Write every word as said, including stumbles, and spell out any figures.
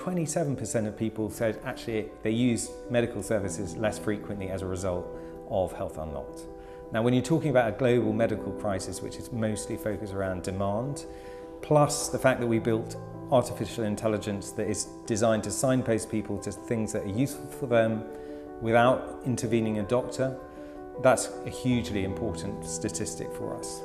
twenty-seven percent of people said actually they use medical services less frequently as a result of Health Unlocked. Now, when you're talking about a global medical crisis, which is mostly focused around demand, plus the fact that we built artificial intelligence that is designed to signpost people to things that are useful for them without intervening a doctor, that's a hugely important statistic for us.